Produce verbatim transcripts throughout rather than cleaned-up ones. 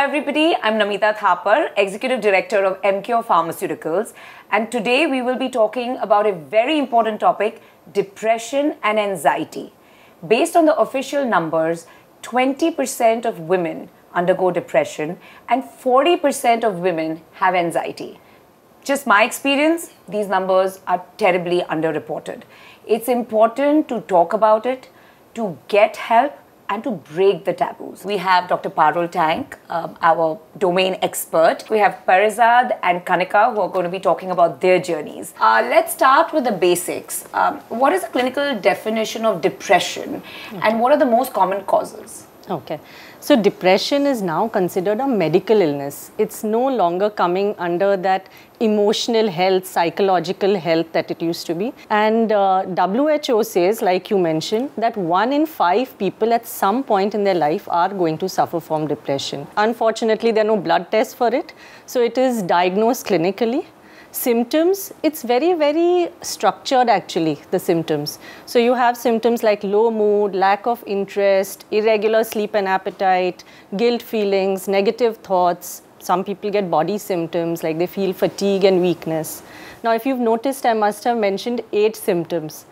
everybody. I'm Namita Thapar, Executive Director of Mankind Pharmaceuticals, and today we will be talking about a very important topic, depression and anxiety. Based on the official numbers, twenty percent of women undergo depression and forty percent of women have anxiety. Just my experience, these numbers are terribly underreported. It's important to talk about it, to get help, and to break the taboos. We have Doctor Parul Tank, um, our domain expert. We have Perizaad and Kanika, who are going to be talking about their journeys. Uh, let's start with the basics. Um, what is the clinical definition of depression, okay, and what are the most common causes? Okay, so depression is now considered a medical illness. It's no longer coming under that emotional health, psychological health that it used to be. And uh, W H O says, like you mentioned, that one in five people at some point in their life are going to suffer from depression. Unfortunately, there are no blood tests for it. So it is diagnosed clinically. Symptoms, it's very, very structured actually, the symptoms. So you have symptoms like low mood, lack of interest, irregular sleep and appetite, guilt feelings, negative thoughts. Some people get body symptoms like they feel fatigue and weakness. Now if you've noticed, I must have mentioned eight symptoms.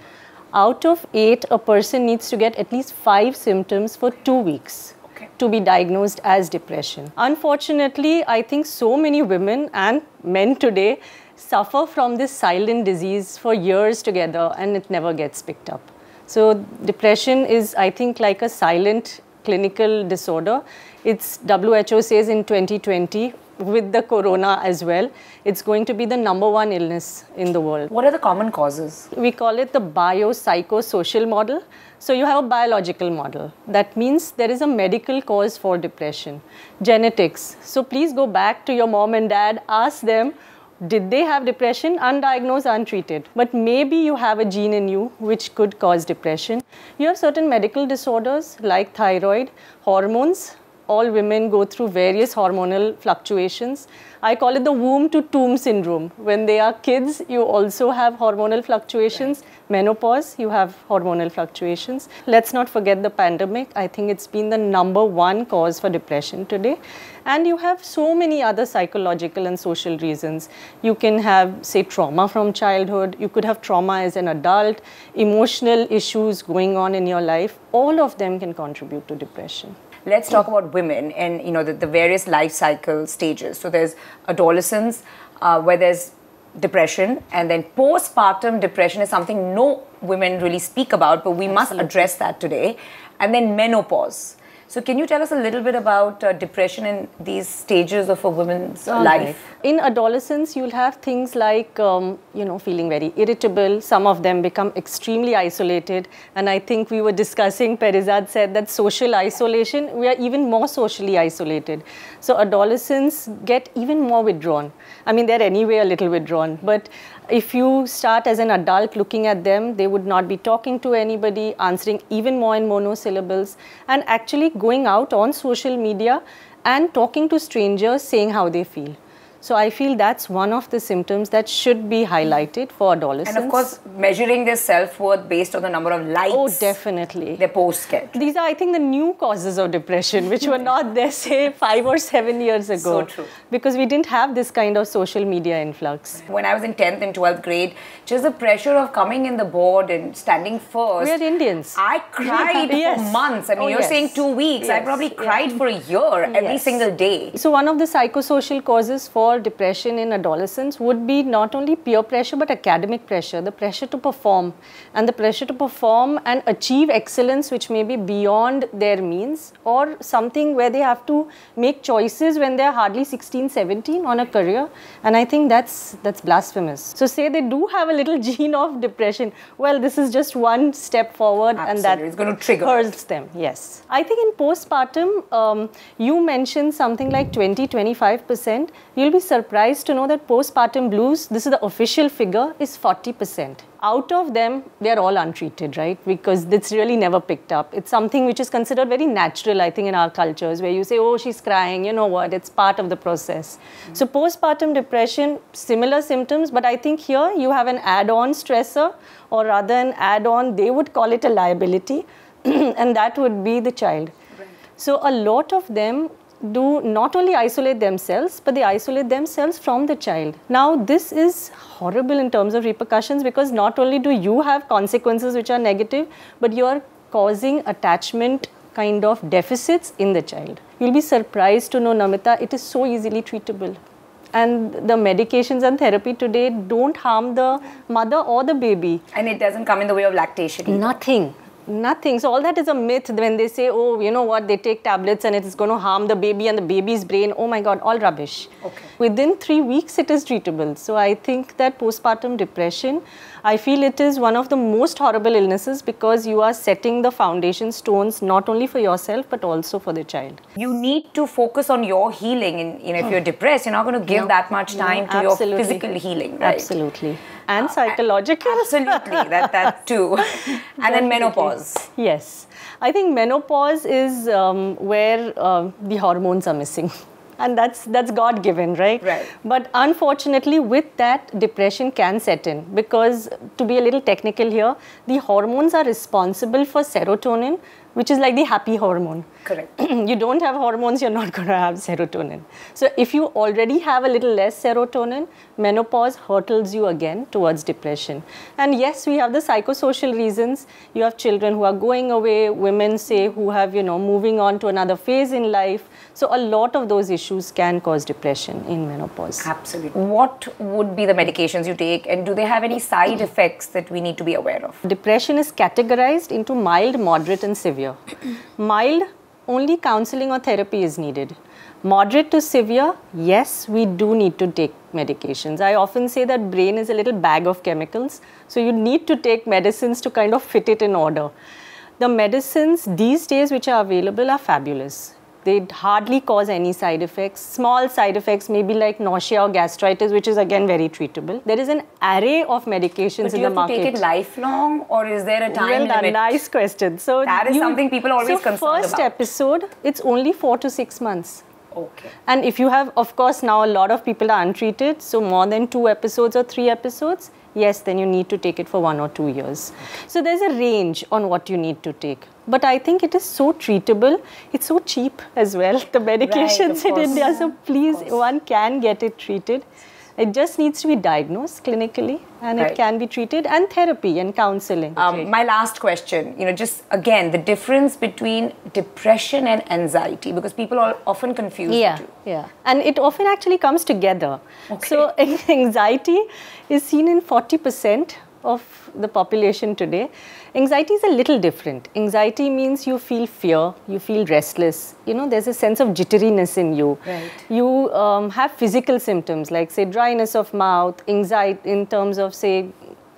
Out of eight, a person needs to get at least five symptoms for two weeks. To be diagnosed as depression. Unfortunately, I think so many women and men today suffer from this silent disease for years together and it never gets picked up. So depression is, I think, like a silent clinical disorder. It's, W H O says in twenty twenty, with the corona as well, it's going to be the number one illness in the world. What are the common causes? We call it the biopsychosocial model. So you have a biological model. That means there is a medical cause for depression. Genetics. So please go back to your mom and dad, ask them, did they have depression? Undiagnosed, untreated. But maybe you have a gene in you which could cause depression. You have certain medical disorders like thyroid, hormones. All women go through various hormonal fluctuations. I call it the womb to tomb syndrome. When they are kids, you also have hormonal fluctuations. Right. Menopause, you have hormonal fluctuations. Let's not forget the pandemic. I think it's been the number one cause for depression today. And you have so many other psychological and social reasons. You can have, say, trauma from childhood. You could have trauma as an adult, emotional issues going on in your life. All of them can contribute to depression. Let's talk about women and, you know, the, the various life cycle stages. So there's adolescence uh, where there's depression, and then postpartum depression is something no women really speak about, but we Absolutely. must address that today. And then menopause. So can you tell us a little bit about uh, depression in these stages of a woman's okay. life? In adolescence, you'll have things like, um, you know, feeling very irritable. Some of them become extremely isolated. And I think we were discussing, Perizaad said that social isolation, we are even more socially isolated. So adolescents get even more withdrawn. I mean, they're anyway a little withdrawn. But if you start as an adult looking at them, they would not be talking to anybody, answering even more in monosyllables, and actually going out on social media and talking to strangers, saying how they feel. So I feel that's one of the symptoms that should be highlighted for adolescents. And of course, measuring their self-worth based on the number of likes. Oh, definitely. Their posts get. These are, I think, the new causes of depression, which were not there, say, five or seven years ago. So true. Because we didn't have this kind of social media influx. When I was in tenth and twelfth grade, just the pressure of coming in the board and standing first. We are Indians. I cried yes. for months. I mean, oh, you're yes. saying two weeks. Yes. I probably cried yeah. for a year every yes. single day. So one of the psychosocial causes for depression in adolescence would be not only peer pressure but academic pressure, the pressure to perform and the pressure to perform and achieve excellence which may be beyond their means, or something where they have to make choices when they're hardly sixteen, seventeen on a career, and I think that's that's blasphemous. So say they do have a little gene of depression, well, this is just one step forward. Absolutely. And that it's going to trigger hurts them. Yes. I think in postpartum, um, you mentioned something like twenty to twenty-five percent. You'll be surprised to know that postpartum blues, this is the official figure, is forty percent. Out of them, they're all untreated, right? Because it's really never picked up. It's something which is considered very natural, I think, in our cultures, where you say, oh, she's crying, you know what, it's part of the process. Mm-hmm. So postpartum depression, similar symptoms, but I think here you have an add-on stressor, or rather an add-on, they would call it a liability, and that would be the child. Right. So a lot of them do not only isolate themselves, but they isolate themselves from the child. Now this is horrible in terms of repercussions, because not only do you have consequences which are negative, but you are causing attachment kind of deficits in the child. You'll be surprised to know, Namita, it is so easily treatable. And the medications and therapy today don't harm the mother or the baby. And it doesn't come in the way of lactation either. Nothing. Nothing. So all that is a myth when they say, oh, you know what, they take tablets and it's going to harm the baby and the baby's brain. Oh my God, all rubbish. Okay. Within three weeks, it is treatable. So I think that postpartum depression, I feel it is one of the most horrible illnesses, because you are setting the foundation stones not only for yourself, but also for the child. You need to focus on your healing. And you know, if oh. you're depressed, you're not going to give no. that much time no, to absolutely. your physical healing. Right? Absolutely. And uh, psychological. Absolutely, that, that too. And then menopause. Yes. I think menopause is um, where uh, the hormones are missing. And that's that's God-given, right? Right. But unfortunately, with that, depression can set in. Because, to be a little technical here, the hormones are responsible for serotonin, which is like the happy hormone. Correct. You don't have hormones, you're not going to have serotonin. So if you already have a little less serotonin, menopause hurtles you again towards depression. And yes, we have the psychosocial reasons. You have children who are going away, women say who have, you know, moving on to another phase in life. So a lot of those issues can cause depression in menopause. Absolutely. What would be the medications you take, and do they have any side effects that we need to be aware of? Depression is categorized into mild, moderate and severe. Mild, only counseling or therapy is needed. Moderate to severe, yes, we do need to take medications. I often say that brain is a little bag of chemicals, so you need to take medicines to kind of fit it in order. The medicines these days which are available are fabulous. They hardly cause any side effects. Small side effects maybe like nausea or gastritis, which is again very treatable. There is an array of medications in the market. Do you have to take it lifelong, or is there a time limit? Well, nice question. So that is something people are always concerned about. So first episode, it's only four to six months. Okay. And if you have, of course, now a lot of people are untreated, so more than two episodes or three episodes, yes, then you need to take it for one or two years. So there's a range on what you need to take. But I think it is so treatable. It's so cheap as well, the medications right, in India. So please, one can get it treated. It just needs to be diagnosed clinically, and right. it can be treated, and therapy and counseling. Um, right. My last question, you know, just again, the difference between depression and anxiety, because people are often confused. Yeah, yeah. And it often actually comes together. Okay. So anxiety is seen in forty percent of the population today. Anxiety is a little different. Anxiety means you feel fear, you feel restless, you know, there's a sense of jitteriness in you. Right. You um, have physical symptoms like, say, dryness of mouth, anxiety in terms of, say,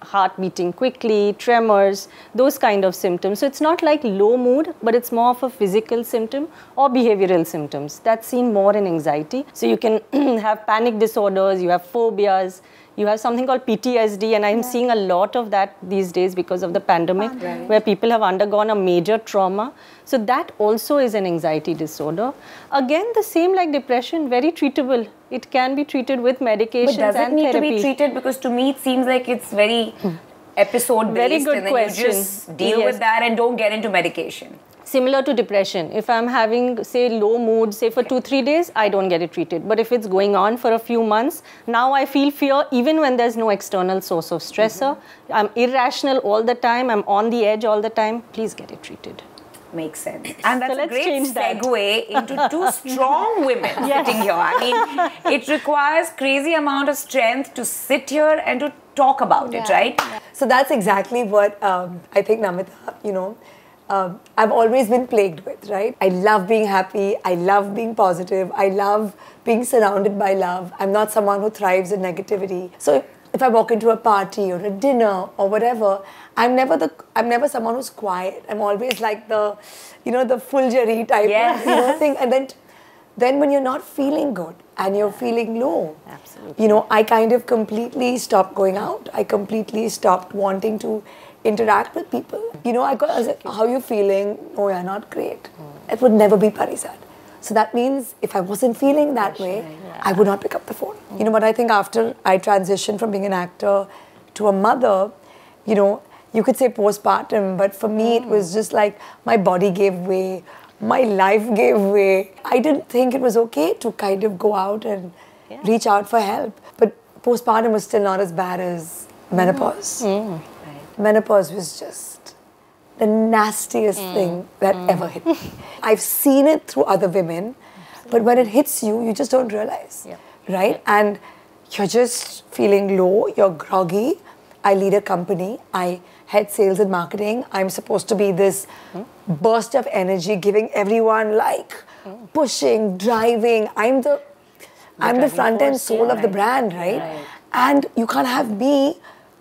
heart beating quickly, tremors, those kind of symptoms. So it's not like low mood, but it's more of a physical symptom or behavioral symptoms. That's seen more in anxiety. So you can have panic disorders, you have phobias, you have something called P T S D, and I'm yeah. seeing a lot of that these days because of the pandemic, right. where people have undergone a major trauma. So that also is an anxiety disorder. Again, the same like depression, very treatable. It can be treated with medications and therapy. But does it need therapy. to be treated? Because to me, it seems like it's very episode-based. Very good and then question. You just deal yes. with that and don't get into medication. Similar to depression, if I'm having, say, low mood, say for two, three days, I don't get it treated. But if it's going on for a few months, now I feel fear even when there's no external source of stressor. Mm-hmm. I'm irrational all the time. I'm on the edge all the time. Please get it treated. Makes sense. And that's so a great segue into two strong women yes. sitting here. I mean, it requires crazy amount of strength to sit here and to talk about yeah. it, right? Yeah. So that's exactly what um, I think, Namita, you know, Uh, I've always been plagued with, right? I love being happy. I love being positive. I love being surrounded by love. I'm not someone who thrives in negativity. So if I walk into a party or a dinner or whatever, I'm never the I'm never someone who's quiet. I'm always like the, you know, the Fulgeri type yes. you know, thing. And then, then when you're not feeling good and you're feeling low, absolutely. You know, I kind of completely stopped going out. I completely stopped wanting to interact with people. You know, I got, I was like, how are you feeling? Oh, you're not great. Mm. It would never be Perizaad. So that means if I wasn't feeling that Gosh, way, yeah. I would not pick up the phone. Mm. You know, but I think after I transitioned from being an actor to a mother, you know, you could say postpartum, but for me, mm. it was just like my body gave way. my life gave way. I didn't think it was okay to kind of go out and yeah. reach out for help. But postpartum was still not as bad as menopause. Mm. Mm. Right. Menopause was just the nastiest mm. thing that mm. ever hit me. I've seen it through other women, absolutely. But when it hits you, you just don't realize, yeah. right? Yeah. And you're just feeling low, you're groggy. I lead a company, I head sales and marketing. I'm supposed to be this mm. burst of energy, giving everyone like mm. pushing, driving. I'm the, the I'm the front end soul yeah, of right. the brand, right? right? And you can't have me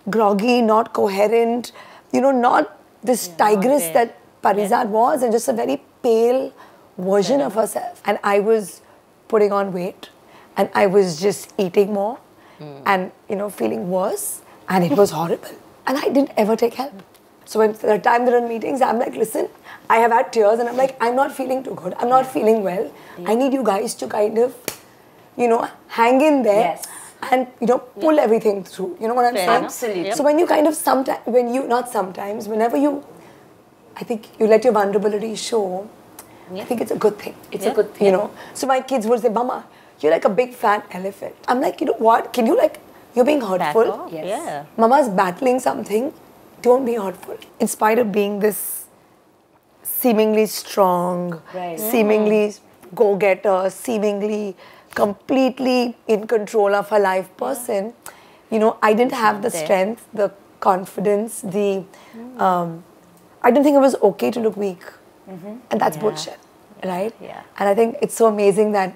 groggy, not coherent, you know, not this yeah, tigress okay. that Perizaad yeah. was, and just a very pale version yeah. of herself. And I was putting on weight and I was just eating more mm. and, you know, feeling worse. And it was horrible. And I didn't ever take help. So when the time there are meetings, I'm like, listen, I have had tears and I'm like, I'm not feeling too good. I'm not yeah. feeling well. Yeah. I need you guys to kind of, you know, hang in there yes. and, you know, pull yeah. everything through. You know what I'm Fair saying? Absolutely. Yep. So when you kind of sometimes, when you, not sometimes, whenever you, I think you let your vulnerability show, yeah. I think it's a good thing. It's yeah. a good thing. You know, so my kids would say, Mama, you're like a big fat elephant. I'm like, you know what? Can you like, you're being hurtful. Yes. Yeah. Mama's battling something. Don't be hurtful. In spite of being this seemingly strong, right. seemingly mm. go-getter, seemingly completely in control of her life person, yeah. you know, I didn't have the strength, the confidence, the... Mm. Um, I didn't think it was okay to look weak. Mm-hmm. And that's yeah. bullshit, right? Yeah. And I think it's so amazing that,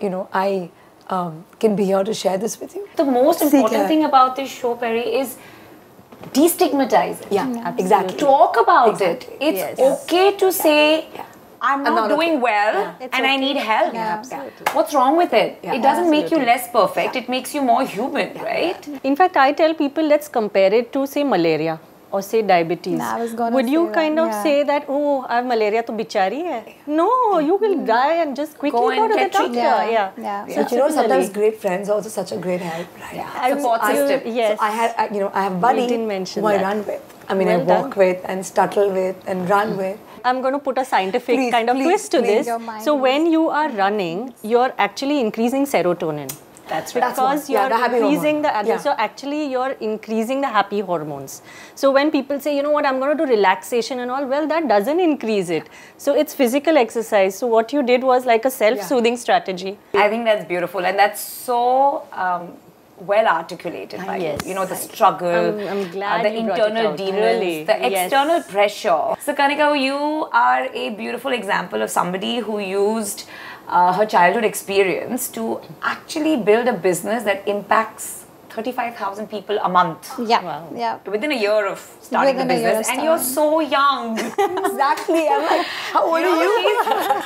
you know, I... Um, can be here to share this with you. The most important yeah. thing about this show, Peri, is destigmatize it. Yeah, yeah. exactly. Talk about exactly. it. It's yes. okay to yeah. say, yeah. I'm not, not doing okay. well yeah. and okay. I need help. Yeah, absolutely. What's wrong with it? Yeah. It doesn't absolutely. Make you less perfect. Yeah. It makes you more human, yeah. right? In fact, I tell people, let's compare it to, say, malaria or, say, diabetes. No, I was gonna Would you kind that, of yeah. say that, oh, I have malaria, to bichari hai? No, you will mm. die and just quickly go, go to the doctor. Yeah. Yeah. Yeah. So, yeah. you know, sometimes great friends are also such a great help, right? Yeah. Support I, system. I, yes. So I had, I, you know, I have a buddy who I that. run with. I mean, well I walk done. with and stuttle with and run mm. with. I'm going to put a scientific please, kind of please, twist to please, this. So when you are running, you're actually increasing serotonin. That's right. Because you're yeah, increasing the, the yeah. so actually you're increasing the happy hormones. So when people say, you know what, I'm going to do relaxation and all, well, that doesn't increase it. So it's physical exercise. So what you did was like a self-soothing yeah. strategy. I think that's beautiful, and that's so um, well articulated by yes. you. You know, the struggle, I'm, I'm glad uh, the internal demons, really. the yes. external pressure. So Kanika, you are a beautiful example of somebody who used Uh, her childhood experience to actually build a business that impacts thirty-five thousand people a month. Yeah, wow. yeah. Within a year of starting Within the business, and you're so young. Exactly. I'm like, how old you are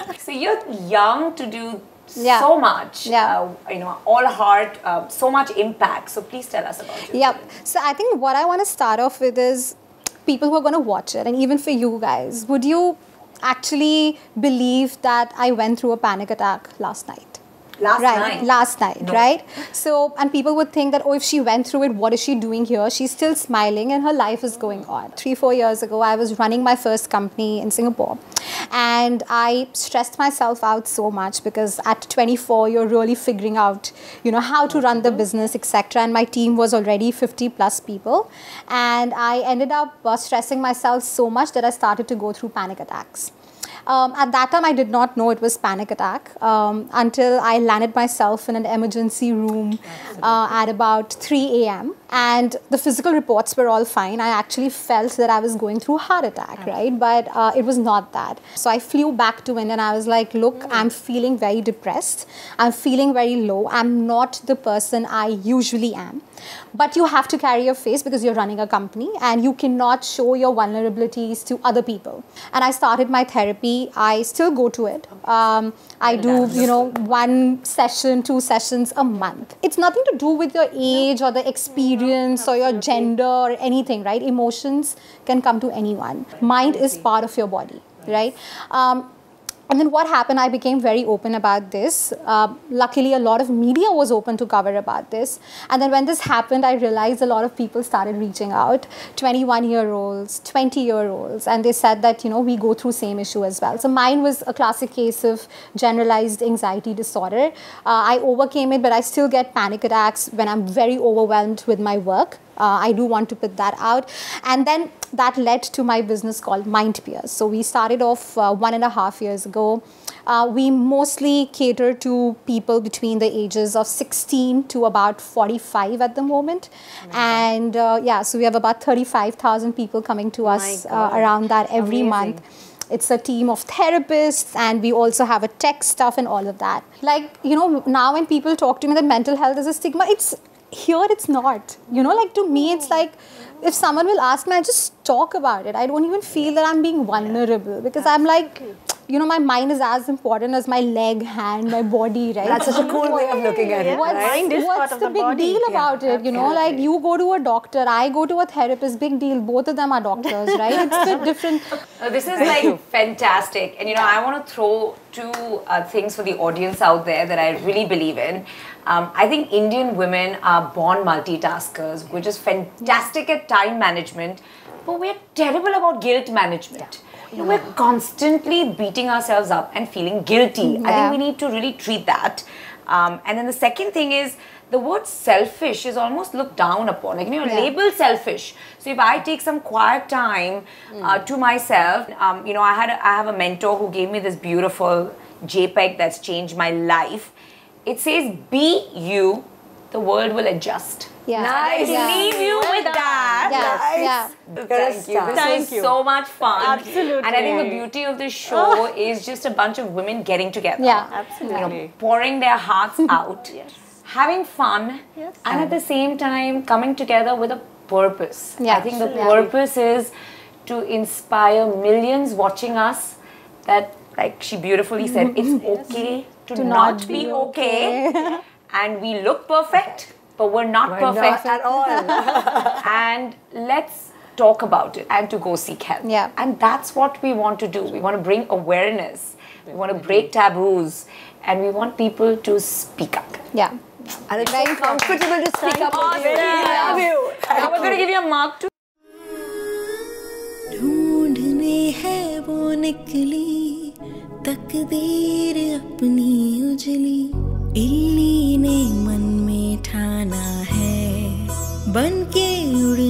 you? So you're young to do yeah. so much. Yeah. Uh, you know, all heart, uh, so much impact. So please tell us about it. Yep. Story. So I think what I want to start off with is people who are going to watch it, and even for you guys, would you actually believe that I went through a panic attack last night. Last right. night? Last night, no. right? So, and people would think that, oh, if she went through it, what is she doing here? She's still smiling and her life is going on. Three, four years ago, I was running my first company in Singapore. And I stressed myself out so much because at twenty-four, you're really figuring out, you know, how to run the business, et cetera. And my team was already fifty plus people. And I ended up uh, stressing myself so much that I started to go through panic attacks. Um, at that time, I did not know it was panic attack um, until I landed myself in an emergency room uh, at about three A M And the physical reports were all fine. I actually felt that I was going through heart attack, right? But uh, it was not that. So I flew back to India and I was like, look, I'm feeling very depressed. I'm feeling very low. I'm not the person I usually am. But you have to carry your face because you're running a company and you cannot show your vulnerabilities to other people. And I started my therapy. I still go to it. Um, I do, you know, one session, two sessions a month. It's nothing to do with your age or the experience or your gender or anything, right? Emotions can come to anyone. Mind is part of your body, right? Um, And then what happened, I became very open about this. Uh, luckily, a lot of media was open to cover about this. And then when this happened, I realized a lot of people started reaching out, twenty-one-year-olds, twenty-year-olds, and they said that, you know, we go through same issue as well. So mine was a classic case of generalized anxiety disorder. Uh, I overcame it, but I still get panic attacks when I'm very overwhelmed with my work. Uh, I do want to put that out. And then that led to my business called Mind Peers. So we started off uh, one and a half years ago. Uh, we mostly cater to people between the ages of sixteen to about forty-five at the moment. Wow. And uh, yeah, so we have about thirty-five thousand people coming to us uh, around that every Amazing. month. It's a team of therapists, and we also have a tech stuff and all of that. Like, you know, now when people talk to me that mental health is a stigma, it's here it's not, you know, like to me it's like if someone will ask me, I just talk about it. I don't even feel that I'm being vulnerable because I'm like, you know, my mind is as important as my leg, hand, my body, right? That's such a cool way of looking at it. What's, right? what's, what's the, the big body. deal about yeah, it? You absolutely. know, like you go to a doctor, I go to a therapist, big deal. Both of them are doctors, right? It's so different. Uh, this is like fantastic. And you know, I want to throw two uh, things for the audience out there that I really believe in. Um, I think Indian women are born multitaskers, which is fantastic yeah. at time management, but we're terrible about guilt management. Yeah. You know, we're constantly beating ourselves up and feeling guilty. Yeah. I think we need to really treat that. Um, and then the second thing is, the word selfish is almost looked down upon. Like, you know, yeah. label selfish. So if I take some quiet time mm. uh, to myself, um, you know, I had a, I have a mentor who gave me this beautiful JPEG that's changed my life. It says, be you, the world will adjust. Yeah. Nice. Yeah. Leave you well with done. that. Yes. Nice. Yeah. Thank you. This Thank was you. so much fun. Absolutely. And I think the beauty of this show oh. is just a bunch of women getting together. Yeah. Absolutely. You know, pouring their hearts out. Yes. Having fun. Yes. And at the same time coming together with a purpose. Yeah. I think Absolutely. the purpose is to inspire millions watching us that, like she beautifully said, it's okay to, to not, not be okay. okay. And we look perfect. But we're not we're perfect not at all. And let's talk about it and to go seek help. Yeah. And that's what we want to do. We want to bring awareness. We want to break taboos. And we want people to speak up. Yeah. And it's very so comfortable to speak up. Awesome. With you. Yeah. Love you. Thank now we're going to give you a mark too. ढूंढने है वो निकली तकदीर अपनी उजली इल्ली ने मन में ठाना है बनके उड़